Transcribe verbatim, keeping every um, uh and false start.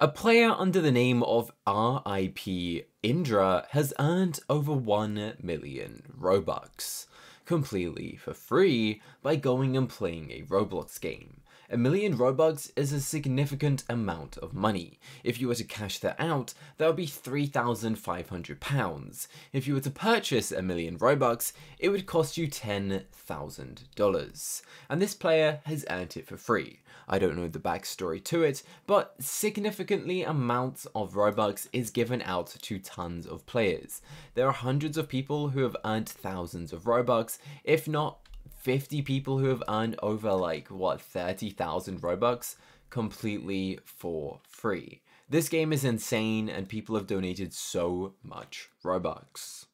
A player under the name of R I P Indra has earned over one million Robux, completely for free, by going and playing a Roblox game. A million Robux is a significant amount of money. If you were to cash that out, that would be three thousand five hundred pounds. If you were to purchase a million Robux, it would cost you ten thousand dollars. And this player has earned it for free. I don't know the backstory to it, but significantly amounts of Robux is given out to tons of players. There are hundreds of people who have earned thousands of Robux, if not fifty people who have earned over like, what, thirty thousand Robux completely for free. This game is insane and people have donated so much Robux.